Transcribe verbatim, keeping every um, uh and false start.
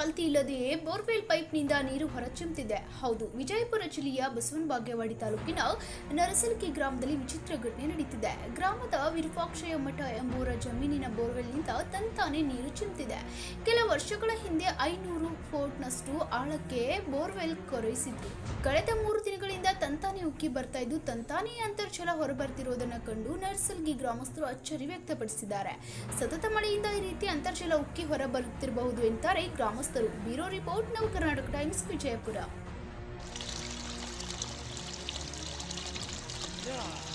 ಚಾಲ್ತಿ ಇಲ್ಲದೆ ಬೋರ್ವೆಲ್ ಪೈಪ್ನಿಂದ ನೀರು ಹೊರಚುಮ್ಮುತ್ತಿದೆ. ಹೌದು, ವಿಜಯಪುರ ಜಿಲ್ಲೆಯ ಬಸವನ ಬಾಗೇವಾಡಿ ತಾಲೂಕಿನ ನರಸಲಕಿ ಗ್ರಾಮದಲ್ಲಿ ವಿಚಿತ್ರ ಘಟನೆ ನಡೆಯುತ್ತಿದೆ. ಗ್ರಾಮದ ವಿರೂಪಾಕ್ಷಯ ಮಠ ಎಂಬುವರ ಜಮೀನಿನ ಬೋರ್ವೆಲ್ನಿಂದ ತಂತಾನೆ ನೀರು ಚಿಮ್ಮುತ್ತಿದೆ. ಕೆಲ ವರ್ಷಗಳ ಹಿಂದೆ ಐನೂರು ಫೋಟ್ನಷ್ಟು ಆಳಕ್ಕೆ ಬೋರ್ವೆಲ್ ಕೊರೆಯಿಸಿದ್ರು. ಕಳೆದ ಮೂರು ದಿನಗಳಿಂದ ತಂತಾನೆ ಉಕ್ಕಿ ಬರ್ತಾ ಇದ್ದು ತಂತಾನೆ ಅಂತರ್ಜಲ ಹೊರಬರ್ತಿರೋದನ್ನು ಕಂಡು ನರಸಲಗಿ ಗ್ರಾಮಸ್ಥರು ಅಚ್ಚರಿ ವ್ಯಕ್ತಪಡಿಸಿದ್ದಾರೆ. ಸತತ ಮಳೆಯಿಂದ ಈ ರೀತಿ ಅಂತರ್ಜಲ ಉಕ್ಕಿ ಹೊರಬರುತ್ತಿರಬಹುದು ಎಂತಾರೆ ಗ್ರಾಮಸ್ಥರು. Bureau report, Navakarnataka times, Vijayapura.